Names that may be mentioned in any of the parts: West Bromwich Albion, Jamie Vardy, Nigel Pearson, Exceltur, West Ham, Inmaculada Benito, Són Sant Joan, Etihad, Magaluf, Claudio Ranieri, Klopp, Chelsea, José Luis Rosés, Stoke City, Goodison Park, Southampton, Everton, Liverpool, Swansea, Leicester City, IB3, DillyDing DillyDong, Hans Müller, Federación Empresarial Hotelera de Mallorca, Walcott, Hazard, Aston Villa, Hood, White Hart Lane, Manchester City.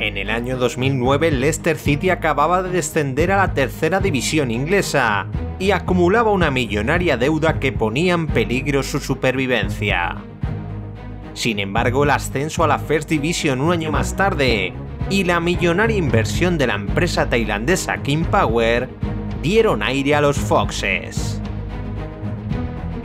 En el año 2009, Leicester City acababa de descender a la tercera división inglesa y acumulaba una millonaria deuda que ponía en peligro su supervivencia. Sin embargo, el ascenso a la First Division un año más tarde y la millonaria inversión de la empresa tailandesa King Power dieron aire a los Foxes.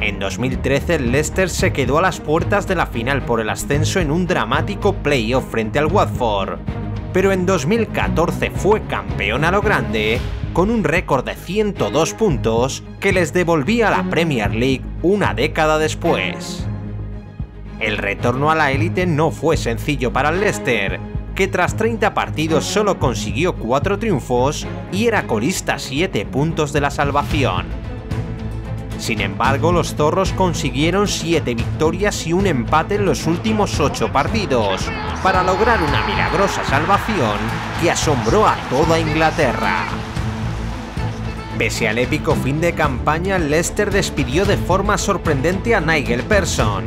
En 2013, el Leicester se quedó a las puertas de la final por el ascenso en un dramático playoff frente al Watford, pero en 2014 fue campeón a lo grande, con un récord de 102 puntos que les devolvía a la Premier League una década después. El retorno a la élite no fue sencillo para el Leicester, que tras 30 partidos solo consiguió 4 triunfos y era colista a 7 puntos de la salvación. Sin embargo, los zorros consiguieron 7 victorias y un empate en los últimos 8 partidos, para lograr una milagrosa salvación que asombró a toda Inglaterra. Pese al épico fin de campaña, Leicester despidió de forma sorprendente a Nigel Pearson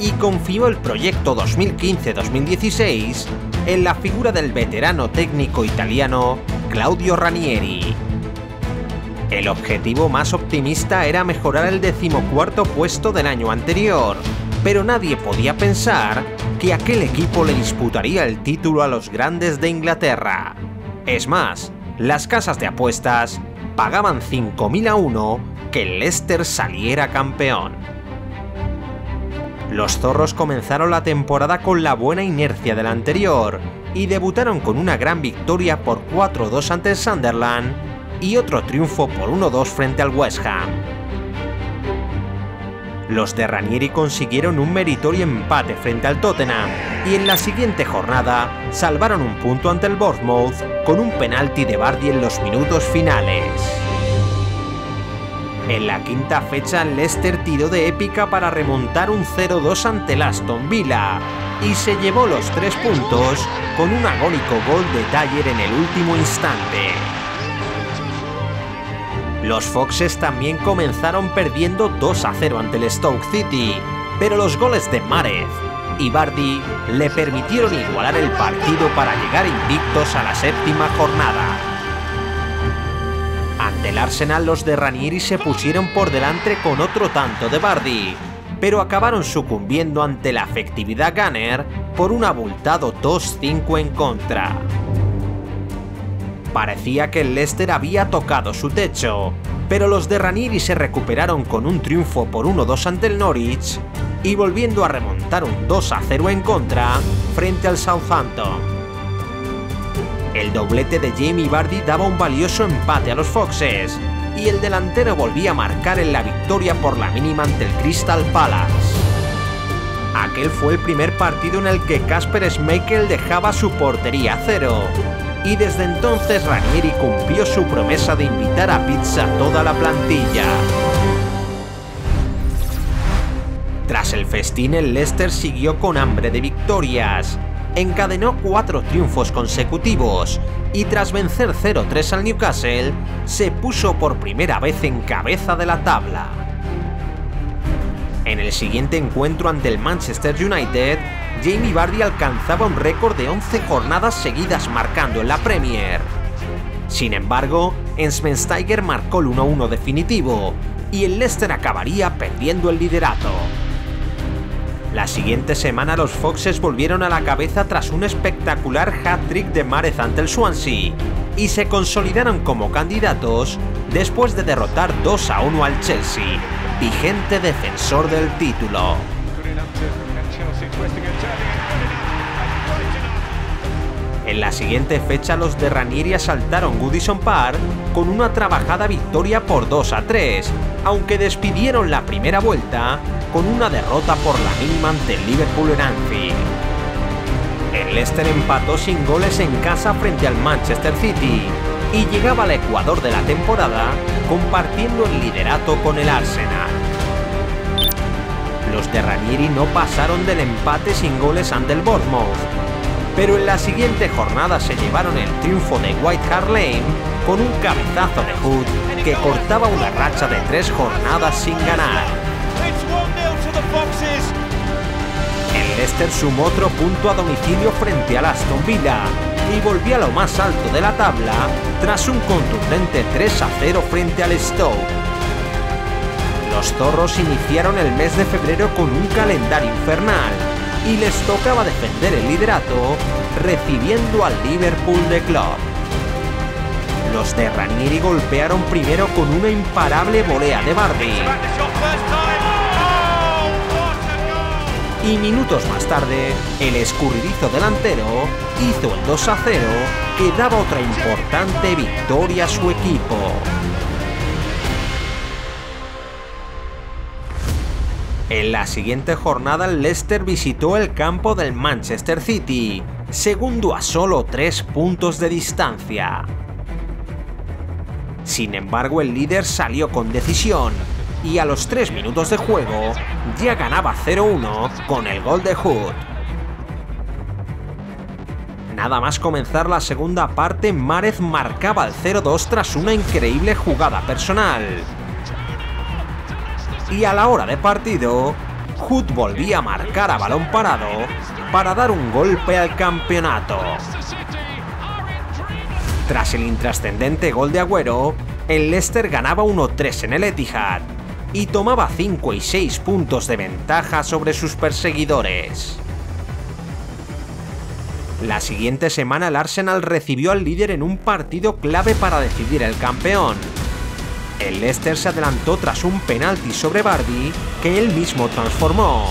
y confió el proyecto 2015-2016 en la figura del veterano técnico italiano Claudio Ranieri. El objetivo más optimista era mejorar el 14º puesto del año anterior, pero nadie podía pensar que aquel equipo le disputaría el título a los grandes de Inglaterra. Es más, las casas de apuestas pagaban 5.000 a 1 que el Leicester saliera campeón. Los zorros comenzaron la temporada con la buena inercia del anterior y debutaron con una gran victoria por 4-2 ante el Sunderland y otro triunfo por 1-2 frente al West Ham. Los de Ranieri consiguieron un meritorio empate frente al Tottenham y en la siguiente jornada salvaron un punto ante el Bournemouth con un penalti de Vardy en los minutos finales. En la quinta fecha, Leicester tiró de épica para remontar un 0-2 ante el Aston Villa y se llevó los 3 puntos con un agónico gol de Dyer en el último instante. Los Foxes también comenzaron perdiendo 2-0 ante el Stoke City, pero los goles de Mahrez y Vardy le permitieron igualar el partido para llegar invictos a la 7ª jornada. Ante el Arsenal, los de Ranieri se pusieron por delante con otro tanto de Vardy, pero acabaron sucumbiendo ante la efectividad Gunner por un abultado 2-5 en contra. Parecía que el Leicester había tocado su techo, pero los de Ranieri se recuperaron con un triunfo por 1-2 ante el Norwich y volviendo a remontar un 2-0 en contra frente al Southampton. El doblete de Jamie Vardy daba un valioso empate a los Foxes y el delantero volvía a marcar en la victoria por la mínima ante el Crystal Palace. Aquel fue el primer partido en el que Kasper Schmeichel dejaba su portería a cero, y desde entonces Ranieri cumplió su promesa de invitar a pizza a toda la plantilla. Tras el festín, el Leicester siguió con hambre de victorias, encadenó 4 triunfos consecutivos y tras vencer 0-3 al Newcastle, se puso por primera vez en cabeza de la tabla. En el siguiente encuentro ante el Manchester United, Jamie Vardy alcanzaba un récord de 11 jornadas seguidas marcando en la Premier. Sin embargo, Schweinsteiger marcó el 1-1 definitivo y el Leicester acabaría perdiendo el liderato. La siguiente semana los Foxes volvieron a la cabeza tras un espectacular hat-trick de Mahrez ante el Swansea y se consolidaron como candidatos después de derrotar 2-1 al Chelsea, vigente defensor del título. En la siguiente fecha los de Ranieri asaltaron Goodison Park con una trabajada victoria por 2-3, aunque despidieron la primera vuelta con una derrota por la mínima ante el Liverpool en Anfield. El Leicester empató sin goles en casa frente al Manchester City y llegaba al ecuador de la temporada compartiendo el liderato con el Arsenal. Los de Ranieri no pasaron del empate sin goles ante el Bournemouth, pero en la siguiente jornada se llevaron el triunfo de White Hart Lane con un cabezazo de Hood que cortaba una racha de 3 jornadas sin ganar. El Leicester sumó otro punto a domicilio frente al Aston Villa y volvió a lo más alto de la tabla tras un contundente 3-0 frente al Stoke. Los zorros iniciaron el mes de febrero con un calendario infernal y les tocaba defender el liderato recibiendo al Liverpool de Klopp. Los de Ranieri golpearon primero con una imparable volea de Vardy. Y minutos más tarde, el escurridizo delantero hizo el 2-0 que daba otra importante victoria a su equipo. En la siguiente jornada el Leicester visitó el campo del Manchester City, segundo a solo 3 puntos de distancia. Sin embargo, el líder salió con decisión y a los 3 minutos de juego ya ganaba 0-1 con el gol de Hood. Nada más comenzar la segunda parte, Mahrez marcaba el 0-2 tras una increíble jugada personal. Y a la hora de partido, Hood volvía a marcar a balón parado para dar un golpe al campeonato. Tras el intrascendente gol de Agüero, el Leicester ganaba 1-3 en el Etihad y tomaba 5 y 6 puntos de ventaja sobre sus perseguidores. La siguiente semana el Arsenal recibió al líder en un partido clave para decidir el campeón. El Leicester se adelantó tras un penalti sobre Vardy que él mismo transformó,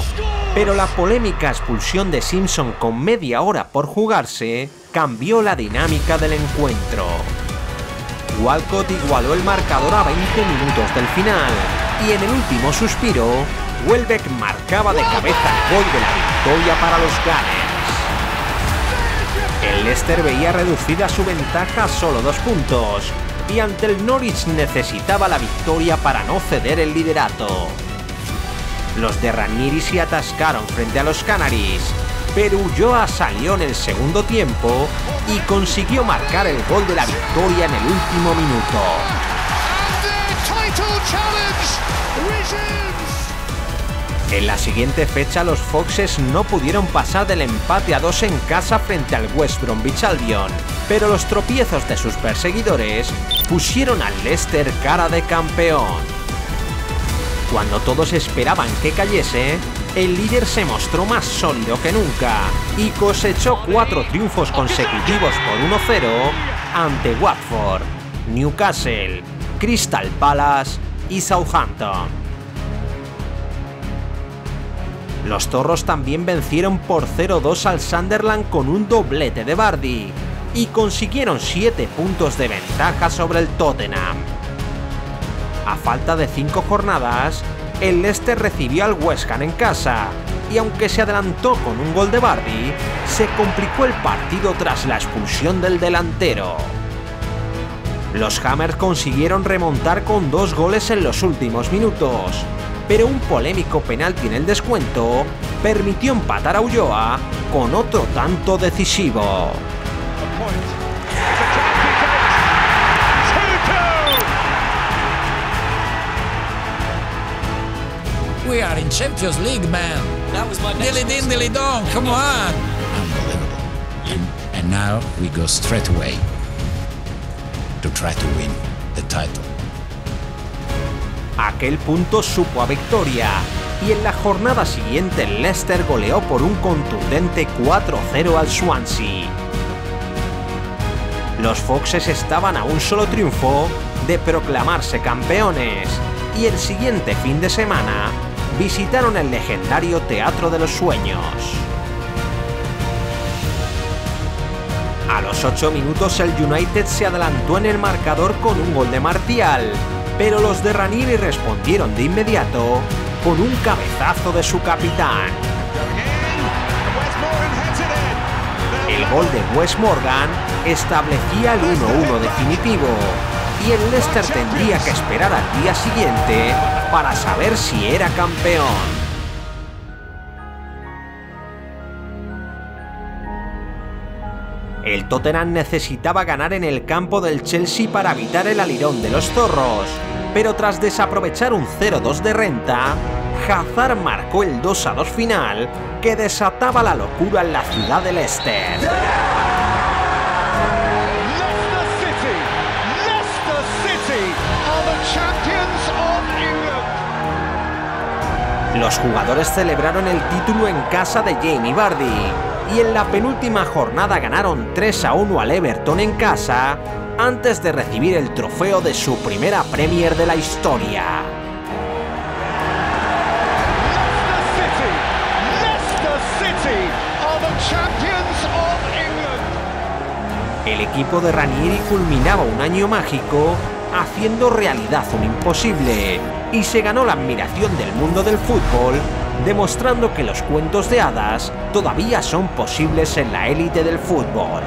pero la polémica expulsión de Simpson con media hora por jugarse cambió la dinámica del encuentro. Walcott igualó el marcador a 20 minutos del final y en el último suspiro, Welbeck marcaba de cabeza el gol de la victoria para los Gunners. El Leicester veía reducida su ventaja a solo 2 puntos. Y ante el Norwich necesitaba la victoria para no ceder el liderato. Los de Ranieri se atascaron frente a los Canaris, pero Ulloa salió en el segundo tiempo y consiguió marcar el gol de la victoria en el último minuto. En la siguiente fecha los Foxes no pudieron pasar del empate a 2 en casa frente al West Bromwich Albion, pero los tropiezos de sus perseguidores pusieron al Leicester cara de campeón. Cuando todos esperaban que cayese, el líder se mostró más sólido que nunca y cosechó 4 triunfos consecutivos por 1-0 ante Watford, Newcastle, Crystal Palace y Southampton. Los zorros también vencieron por 0-2 al Sunderland con un doblete de Vardy y consiguieron 7 puntos de ventaja sobre el Tottenham. A falta de 5 jornadas, el Leicester recibió al West Ham en casa, y aunque se adelantó con un gol de Vardy, se complicó el partido tras la expulsión del delantero. Los Hammers consiguieron remontar con 2 goles en los últimos minutos, pero un polémico penalti en el descuento permitió empatar a Ulloa con otro tanto decisivo. We are in Champions League, man. That was my next one. Dilly dong, come on. Unbelievable. And now we go straight away to try to win the title. Aquel punto supo a victoria y en la jornada siguiente el Leicester goleó por un contundente 4-0 al Swansea. Los Foxes estaban a un solo triunfo de proclamarse campeones y el siguiente fin de semana visitaron el legendario Teatro de los Sueños. A los 8 minutos el United se adelantó en el marcador con un gol de Martial, pero los de Ranieri respondieron de inmediato con un cabezazo de su capitán. El gol de Wes Morgan establecía el 1-1 definitivo y el Leicester tendría que esperar al día siguiente para saber si era campeón. El Tottenham necesitaba ganar en el campo del Chelsea para evitar el alirón de los zorros, pero tras desaprovechar un 0-2 de renta, Hazard marcó el 2-2 final que desataba la locura en la ciudad del Leicester. Los jugadores celebraron el título en casa de Jamie Vardy y en la penúltima jornada ganaron 3-1 al Everton en casa antes de recibir el trofeo de su primera Premier de la historia. El equipo de Ranieri culminaba un año mágico, haciendo realidad un imposible, y se ganó la admiración del mundo del fútbol, demostrando que los cuentos de hadas todavía son posibles en la élite del fútbol.